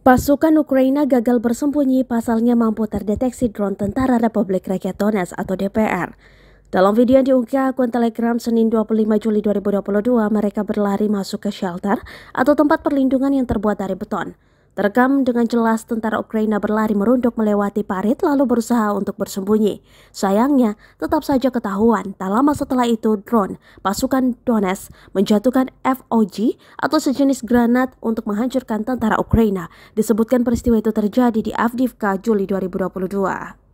Pasukan Ukraina gagal bersembunyi, pasalnya mampu terdeteksi drone Tentara Republik Rakyat Donetsk atau DPR. Dalam video yang diunggah akun Telegram Senin 25 Juli 2022, mereka berlari masuk ke shelter atau tempat perlindungan yang terbuat dari beton. Terekam dengan jelas tentara Ukraina berlari merunduk melewati parit lalu berusaha untuk bersembunyi. Sayangnya, tetap saja ketahuan. Tak lama setelah itu, drone pasukan Donetsk menjatuhkan FOG atau sejenis granat untuk menghancurkan tentara Ukraina. Disebutkan peristiwa itu terjadi di Avdiivka Juli 2022.